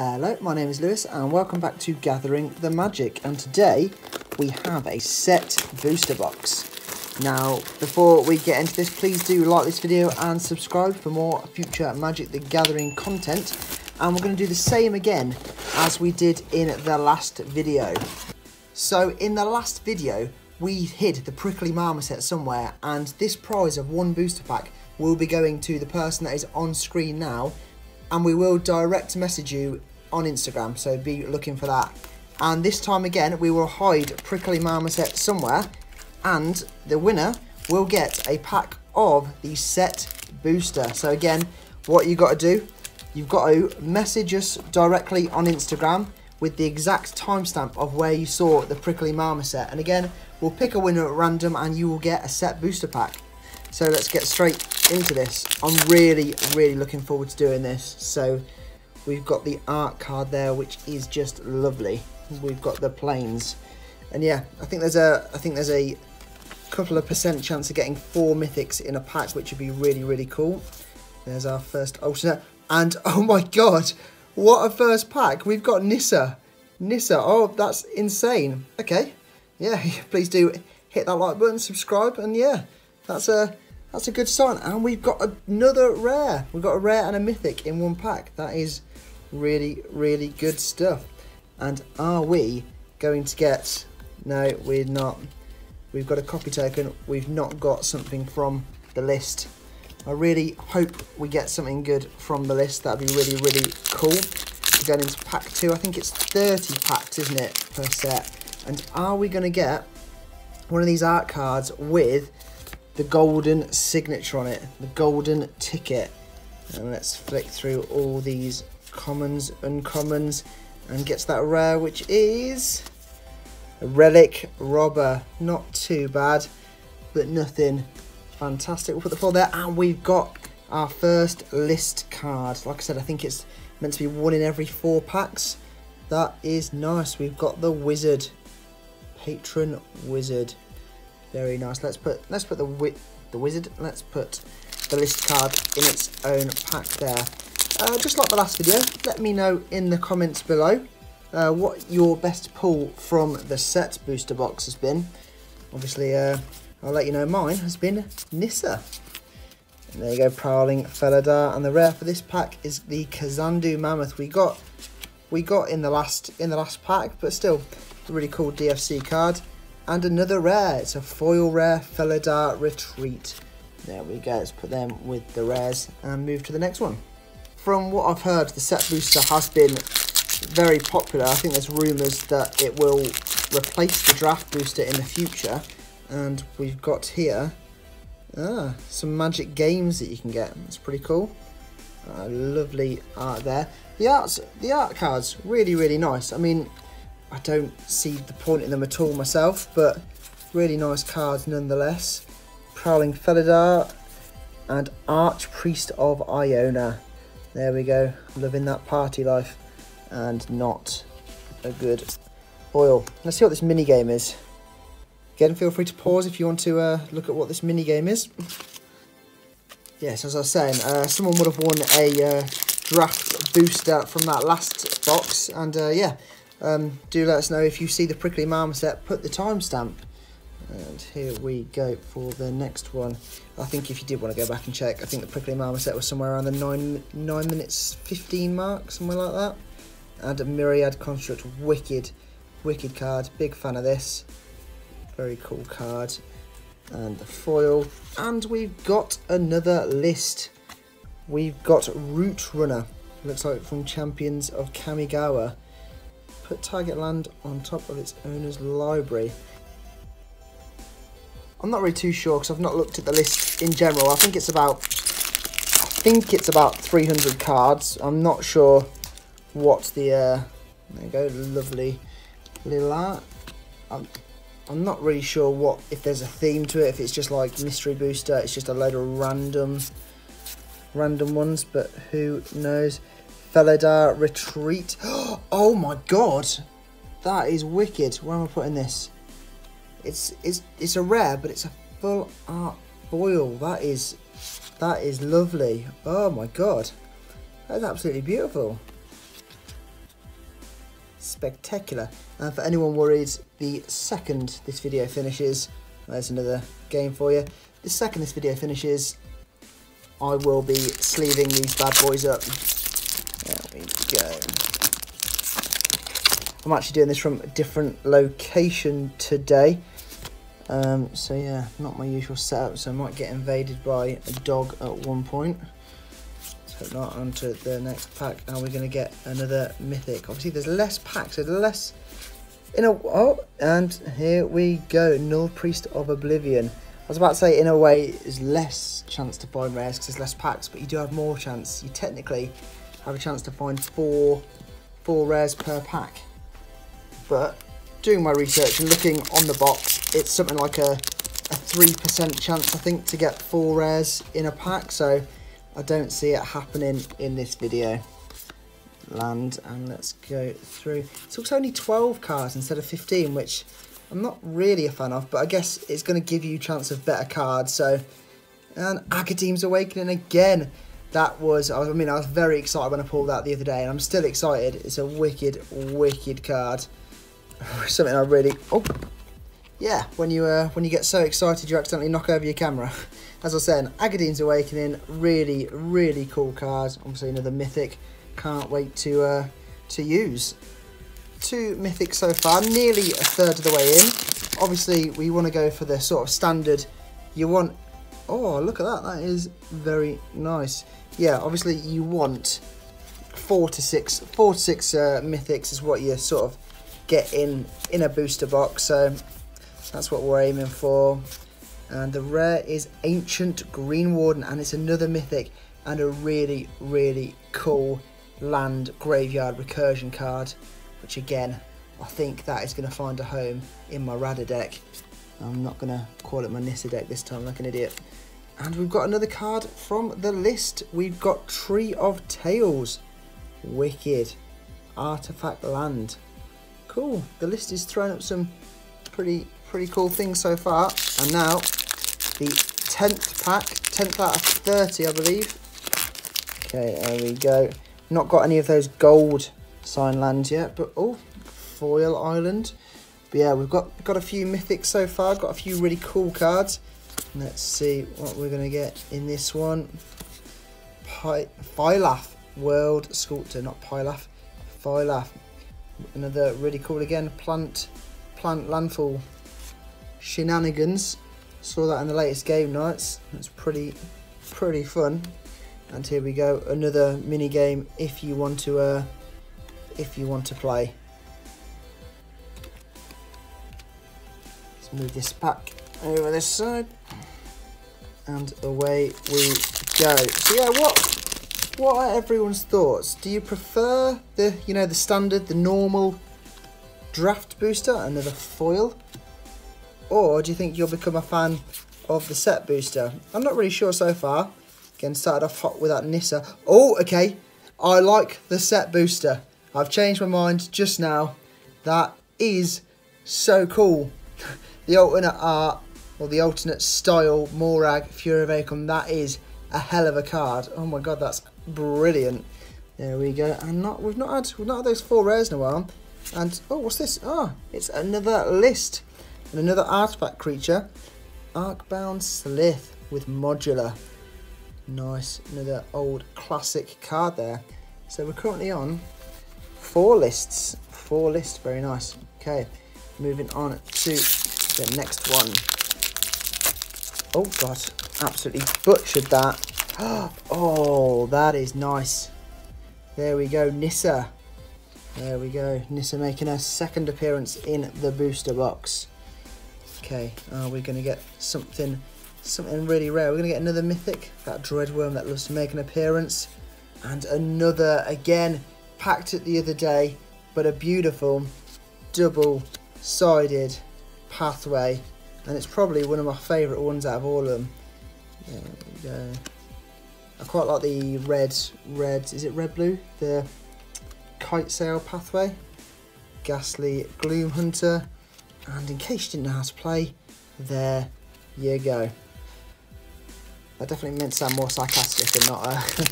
Hello, my name is Lewis and welcome back to Gathering the Magic, and today we have a set booster box. Now before we get into this, please do like this video and subscribe for more future Magic the Gathering content, and we're going to do the same again as we did in the last video. So in the last video we hid the Prickly Marmoset somewhere, and this prize of one booster pack will be going to the person that is on screen now, and we will direct message you on Instagram, so be looking for that. And this time again we will hide Prickly Marmoset somewhere, and the winner will get a pack of the set booster. So again, what you got to do, you've got to message us directly on Instagram with the exact timestamp of where you saw the Prickly Marmoset, and again we'll pick a winner at random and you will get a set booster pack. So let's get straight into this. I'm really looking forward to doing this. So we've got the art card there, which is just lovely. We've got the planes, and yeah, I think there's a couple of % chance of getting 4 mythics in a pack, which would be really cool. There's our first alternate, and oh my god, what a first pack. We've got Nissa. Oh, that's insane. Okay, yeah, please do hit that like button, subscribe, and yeah, that's a good sign. And we've got another rare. We've got a rare and a mythic in one pack. That is really good stuff. And are we going to get... No, we're not. We've got a copy token. We've not got something from the list. I really hope we get something good from the list. That'd be really cool. We're going into pack 2. I think it's 30 packs, isn't it, per set? And are we going to get one of these art cards with the golden signature on it, the golden ticket? And let's flick through all these commons, uncommons, and gets that rare, which is a relic robber. Not too bad, but nothing fantastic. We'll put the 4 there, and we've got our first list card. Like I said, I think it's meant to be 1 in every 4 packs. That is nice. We've got the wizard, patron wizard. Very nice. Let's put the wizard. Let's put the list card in its own pack there. Just like the last video, let me know in the comments below what your best pull from the set booster box has been. Obviously, I'll let you know. Mine has been Nissa. And there you go, Prowling Felidar. And the rare for this pack is the Kazandu Mammoth. We got in the last pack, but still a really cool DFC card. And another rare, it's a foil rare, Felidar Retreat. There we go, let's put them with the rares and move to the next one. From what I've heard, the set booster has been very popular. I think there's rumours that it will replace the draft booster in the future. And we've got here some Magic games that you can get. That's pretty cool. Lovely art there. The art cards, really nice. I mean, I don't see the point in them at all myself, but really nice cards nonetheless. Prowling Felidar and Archpriest of Iona. There we go, loving that party life, and not a good oil. Let's see what this minigame is. Again, feel free to pause if you want to look at what this minigame is. Yes, as I was saying, someone would have won a draft booster from that last box, and yeah. Do let us know if you see the Prickly Marmoset, put the timestamp. And here we go for the next one. I think if you did want to go back and check, I think the Prickly Marmoset was somewhere around the 9 minutes 15 mark, somewhere like that. And a Myriad Construct, wicked card, big fan of this. Very cool card. And the foil. And we've got another list. We've got Root Runner, looks like from Champions of Kamigawa. Put target land on top of its owner's library. I'm not really too sure because I've not looked at the list in general. I think it's about 300 cards. I'm not sure what the there you go, lovely little art. I'm not really sure what, if there's a theme to it, if it's just like mystery booster, it's just a load of random ones, but who knows. Felidar Retreat. Oh my god, that is wicked. Where am I putting this? It's a rare, but it's a full art foil. That is lovely. Oh my god, that's absolutely beautiful. spectacular. And for anyone worried, the second this video finishes, there's another game for you. The second this video finishes, I will be sleeving these bad boys up. There we go. I'm actually doing this from a different location today. So yeah, not my usual setup, so I might get invaded by a dog at one point. Let's hope not. On to the next pack, and we're going to get another mythic. Obviously there's less packs, there's less in a... Oh, and here we go, Null Priest of Oblivion. I was about to say, in a way, there's less chance to find rares because there's less packs, but you do have more chance. You technically have a chance to find four rares per pack. But doing my research and looking on the box, it's something like a 3% chance, I think, to get four rares in a pack. So I don't see it happening in this video. Land, and let's go through. It's also only 12 cards instead of 15, which I'm not really a fan of, but I guess it's going to give you a chance of better cards. So, and Agadine's Awakening again. That was, I mean, I was very excited when I pulled that the other day, and I'm still excited. It's a wicked, wicked card. Something I really, oh, yeah. When you get so excited, you accidentally knock over your camera. As I was saying, Agadine's Awakening, really, really cool card. Obviously another mythic. Can't wait to use. Two mythics so far, nearly a third of the way in. Obviously we want to go for the sort of standard you want. Oh, look at that, that is very nice. Yeah, obviously you want four to six mythics is what you sort of get in a booster box, so that's what we're aiming for. And the rare is Ancient Greenwarden, and it's another mythic and a really, really cool land graveyard recursion card, which again, I think that is going to find a home in my Radha deck. I'm not going to call it my Nissa deck this time like an idiot. And we've got another card from the list. We've got Tree of Tales. Wicked. Artifact land. Cool. The list is throwing up some pretty cool things so far. And now, the 10th pack. 10th out of 30, I believe. Okay, there we go. Not got any of those gold sign lands yet, but oh, Foil Island. But yeah, we've got a few mythics so far, got a few really cool cards. Let's see what we're gonna get in this one. Phylath, World Sculptor, not Phylath, Phylath. Another really cool again, plant landfall shenanigans. Saw that in the latest game nights. That's pretty fun. And here we go, another mini game if you want to if you want to play. Let's move this back over this side, and away we go. So yeah, what are everyone's thoughts? Do you prefer the, you know, the standard, the normal draft booster, another foil, or do you think you'll become a fan of the set booster? I'm not really sure so far. Again, started off hot with that Nissa. Oh, okay, I like the set booster. I've changed my mind just now. That is so cool. The alternate art, or the alternate style, Morag, Fury Vacuum, that is a hell of a card. Oh my god, that's brilliant. There we go. And we've not had those four rares in a while. And oh, what's this? Ah, it's another list. And another artifact creature. Arcbound Slith with modular. Nice, another old classic card there. So we're currently on four lists, very nice. Okay, moving on to the next one. Oh god, absolutely butchered that. Oh, that is nice. There we go, Nissa. There we go, Nissa making her second appearance in the booster box. Okay, we're gonna get something really rare. We're gonna get another mythic, that dreadworm that loves to make an appearance, and another again. Packed it the other day, but a beautiful double-sided pathway, and it's probably one of my favourite ones out of all of them. There we go. I quite like the red, is it red-blue? The Kitesail Pathway, Ghastly Gloom Hunter, and in case you didn't know how to play, there you go. I definitely meant to sound more sarcastic and not okay.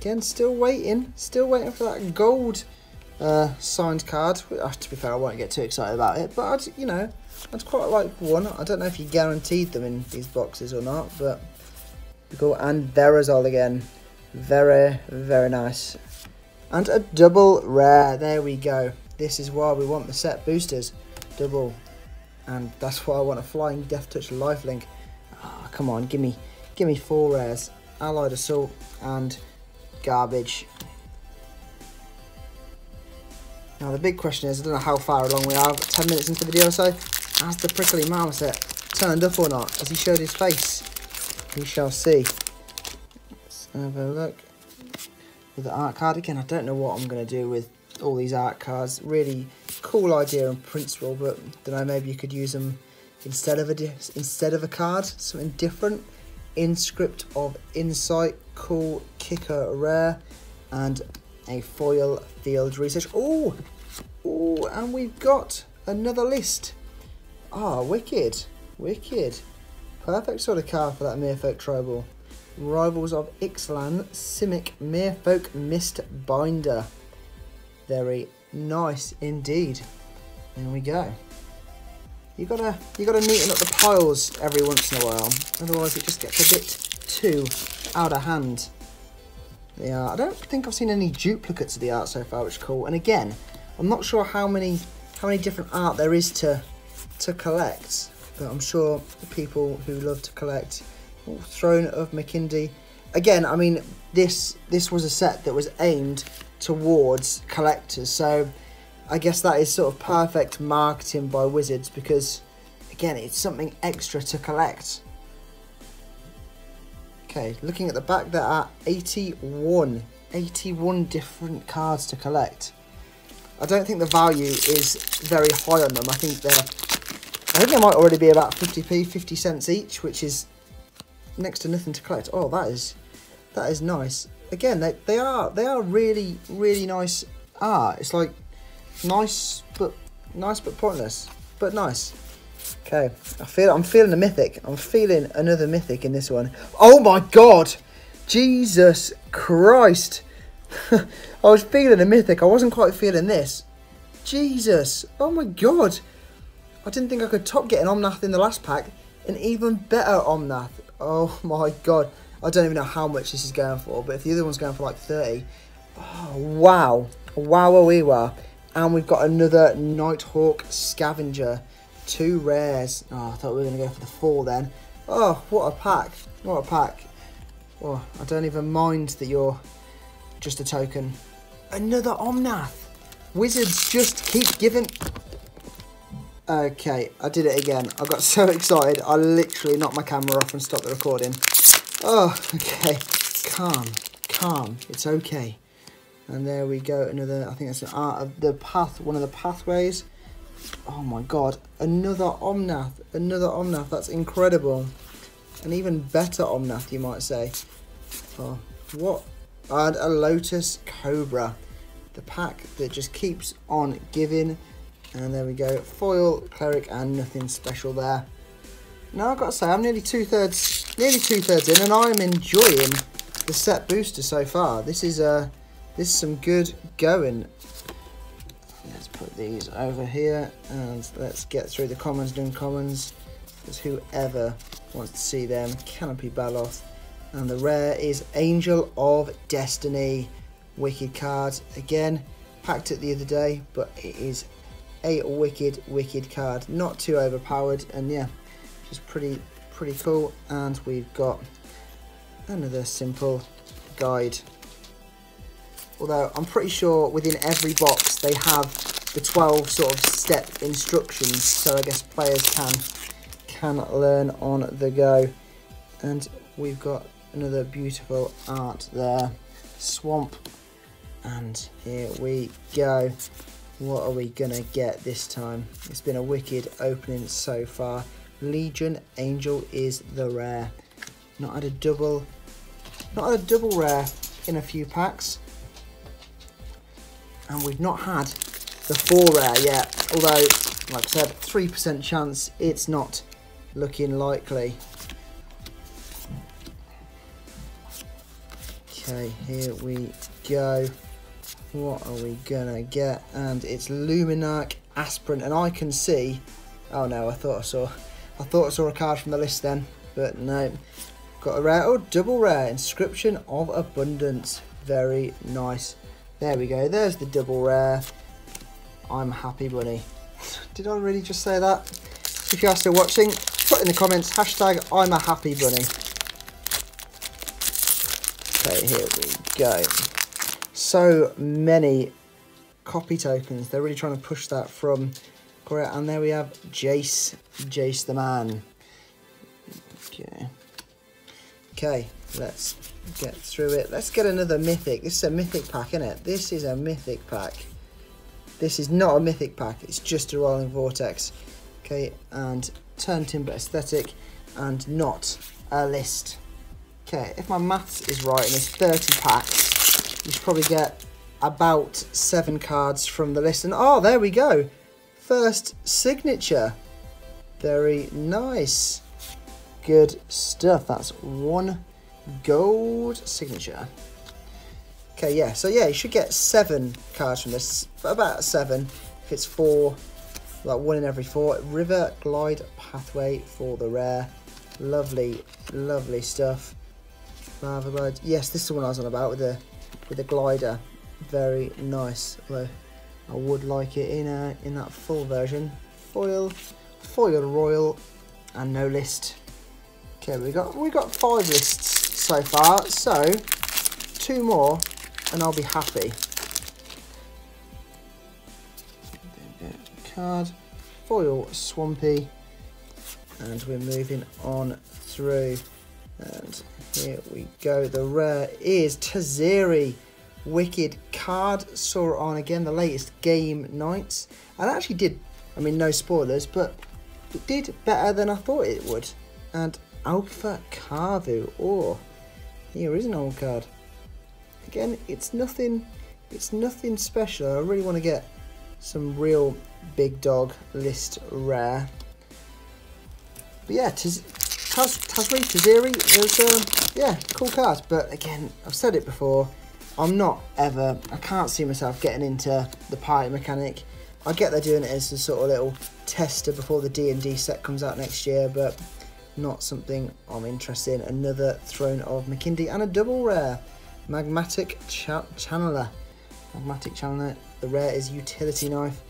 Again, still waiting for that gold signed card. To be fair, I won't get too excited about it, but I'd quite like one. I don't know if you guaranteed them in these boxes or not, but cool. And Verazol again, very, very nice. And a double rare, there we go. This is why we want the set boosters. Double. And that's why I want a flying death touch lifelink. Oh, come on, give me four rares. Allied assault and garbage. Now the big question is, I don't know how far along we are, but 10 minutes into the video or so, has the Prickly Marmoset turned up or not? Has he showed his face? We shall see. Let's have a look. With the art card again, I don't know what I'm going to do with all these art cards. Really cool idea in principle, but I don't know, maybe you could use them instead of a card, something different. Inscription of Insight, cool kicker rare, and a foil field research. Oh, and we've got another list. Ah, wicked. Perfect sort of card for that Merfolk Tribal. Rivals of Ixalan, Simic Merfolk Mist Binder. Very nice indeed. There we go. You gotta neaten up the piles every once in a while, otherwise it just gets a bit too out of hand. Yeah, I don't think I've seen any duplicates of the art so far, which is cool. And again, I'm not sure how many different art there is to collect, but I'm sure the people who love to collect. Oh, Throne of Makindi. Again, I mean, this was a set that was aimed towards collectors, so I guess that is sort of perfect marketing by Wizards, because again, it's something extra to collect. Okay, looking at the back, there are 81 different cards to collect. I don't think the value is very high on them. I think they might already be about 50p, 50 cents each, which is next to nothing to collect. Oh, that is nice. Again, they are really nice art. It's like nice but pointless, but nice. Okay, I'm feeling a mythic. I'm feeling another mythic in this one. Oh my god, Jesus Christ! I was feeling a mythic. I wasn't quite feeling this. Jesus, oh my god! I didn't think I could top getting Omnath in the last pack. An even better Omnath. Oh my god, I don't even know how much this is going for, but if the other one's going for like 30, oh, wow, wow. And we've got another Nighthawk Scavenger, two rares. Oh, I thought we were going to go for the four then. Oh, what a pack. Oh, I don't even mind that you're just a token. Another Omnath. Wizards just keep giving. Okay, I did it again. I got so excited, I literally knocked my camera off and stopped the recording. Oh, okay. Calm. It's okay. And there we go. Another, I think that's an art of the path, one of the pathways. Oh my god. Another Omnath. That's incredible. An even better Omnath, you might say. Oh, what? And a Lotus Cobra. The pack that just keeps on giving. And there we go, foil, cleric, and nothing special there. Now I've got to say, I'm nearly two thirds in, and I'm enjoying the set booster so far. This is some good going. Let's put these over here, and let's get through the commons and uncommons, because whoever wants to see them, Canopy Baloth, and the rare is Angel of Destiny. Wicked card again. Packed it the other day, but it is a wicked card, not too overpowered, and yeah, just pretty cool. And we've got another simple guide, although I'm pretty sure within every box they have the 12 sort of step instructions, so I guess players can learn on the go. And we've got another beautiful art there, swamp, and here we go. What are we gonna get this time? It's been a wicked opening so far. Legion Angel is the rare. Not had a double rare in a few packs. And we've not had the four rare yet. Although, like I said, 3% chance, it's not looking likely. Okay, here we go. What are we gonna get? And it's Luminarch Aspirant, and I can see. Oh no, I thought I saw a card from the list then, but no. Got a rare, oh, double rare, Inscription of Abundance. Very nice. There we go, there's the double rare. I'm happy bunny. Did I really just say that? If you are still watching, put in the comments, hashtag I'm a happy bunny. Okay, here we go. So many copy tokens. They're really trying to push that from Korea. And there we have Jace, Jace the man. Okay. Okay, let's get through it. Let's get another mythic. This is a mythic pack, isn't it? This is a mythic pack. This is not a mythic pack. It's just a rolling vortex. Okay, and turn timber aesthetic and not a list. Okay, if my maths is right and there's 30 packs, you should probably get about 7 cards from the list. And oh, there we go. First signature. Very nice. Good stuff. That's 1 gold signature. Okay, yeah. So yeah, you should get 7 cards from this. About 7. If it's 4, like 1 in every 4. River Glide Pathway for the rare. Lovely, lovely stuff. Lava Glide. Yes, this is the one I was on about with the glider. Very nice. Although I would like it in that full version. Foil royal, and no list. Okay, we got 5 lists so far, so 2 more and I'll be happy. Card, foil Swampy, and we're moving on through. And here we go. The rare is Taziri, wicked card. Saw it on again the latest game nights, and actually did. I mean, no spoilers, but it did better than I thought it would. And Alpha Carvu, or here is an old card. Again, it's nothing special. I really want to get some real big dog list rare. But yeah, Taziri, there's yeah, cool cards. But again, I've said it before, I can't see myself getting into the party mechanic. I get they're doing it as a sort of little tester before the D&D set comes out next year, but not something I'm interested in. Another Throne of Makindi and a double rare, Magmatic Channeler. Magmatic Channeler, the rare is Utility Knife.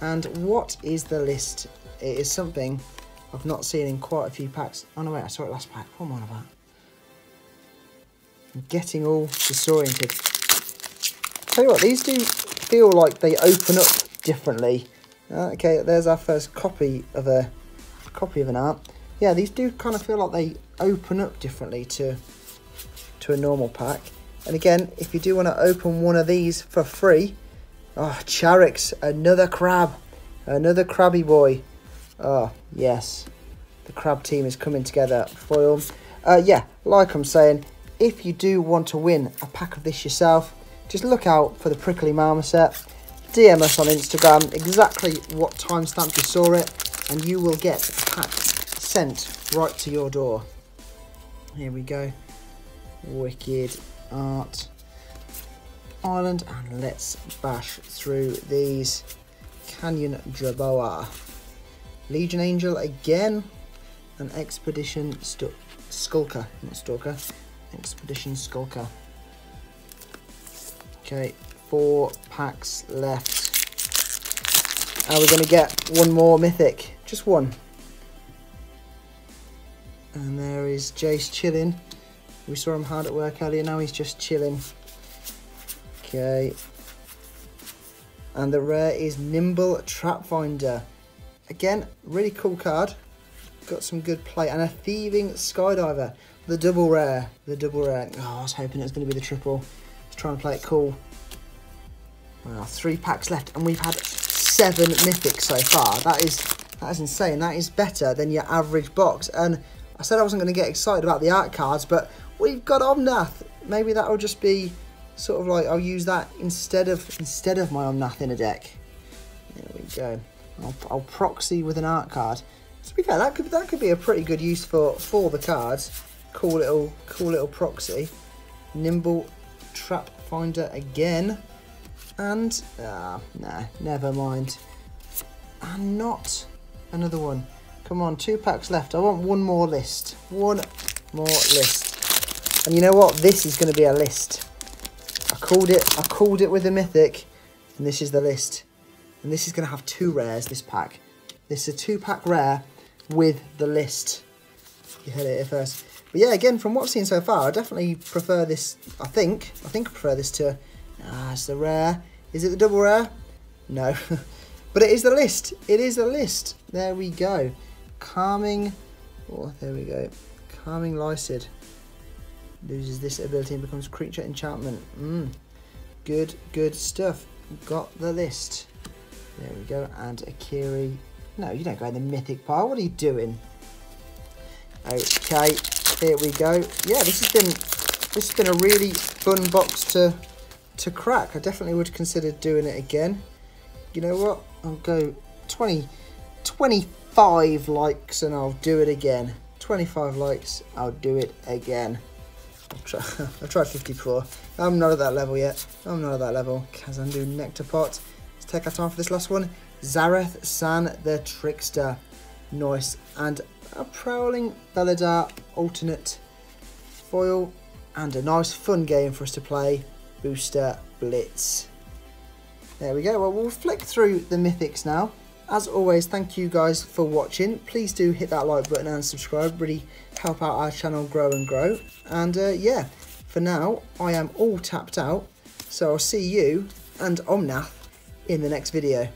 And what is the list? It is something I've not seen in quite a few packs. Oh no, wait, I saw it last pack. What am I on about? I'm getting all disoriented. Tell you what, these do feel like they open up differently. Okay, there's our first copy of an art. Yeah, these do kind of feel like they open up differently to a normal pack. And again, if you do want to open one of these for free, oh, Charix, another crab, another crabby boy. Oh, yes, the crab team is coming together. Foil. Yeah, like I'm saying, if you do want to win a pack of this yourself, just look out for the Prickly Marmoset. DM us on Instagram exactly what timestamp you saw it, and you will get packs sent right to your door. Here we go. Wicked art island, and let's bash through these. Canyon Draboa, Legion Angel again, an Expedition Skulker. Okay, 4 packs left. Are we going to get one more mythic? Just one. And there is Jace chilling. We saw him hard at work earlier, now he's just chilling. Okay. And the rare is Nimble Trapfinder. Again, really cool card. Got some good play. And a Thieving Skydiver. The double rare. Oh, I was hoping it was going to be the triple. I was trying to play it cool. Well, 3 packs left, and we've had 7 mythics so far. That is insane. That is better than your average box. And I said I wasn't going to get excited about the art cards, but we've got Omnath. Maybe that'll just be sort of like, I'll use that instead of my Omnath in a deck. There we go. I'll proxy with an art card. To be fair, that could be a pretty good use for the cards. Cool little proxy. Nimble Trap Finder again. And, nah, never mind. And not another one. Come on, 2 packs left. I want one more list. One more list. And you know what? This is going to be a list. I called it with a mythic. And this is the list. And this is going to have 2 rares, this pack. This is a 2-pack rare with the list. You heard it here first. But yeah, again, from what I've seen so far, I definitely prefer this. I think I prefer this to... Ah, it's the rare. Is it the double rare? No. But it is the list. It is the list. There we go. Calming. Oh, there we go. Calming Lycid. Loses this ability and becomes creature enchantment. Good, good stuff. Got the list. There we go. And Akiri. No, you don't go in the mythic pile. What are you doing? Okay. Here we go. Yeah, this has been a really fun box to crack. I definitely would consider doing it again. You know what? I'll go 25 likes and I'll do it again. 25 likes, I'll do it again. I've tried 54. I'm not at that level yet. I'm not at that level. Kazandu Nectar Pot. Let's take our time for this last one. Zareth San the Trickster. Nice. And a Prowling Felidar alternate foil. And a nice fun game for us to play. Booster Blitz. There we go. Well, we'll flick through the mythics now. As always, thank you guys for watching. Please do hit that like button and subscribe. Really help out our channel grow and grow. And yeah, for now, I am all tapped out. So I'll see you and Omnath in the next video.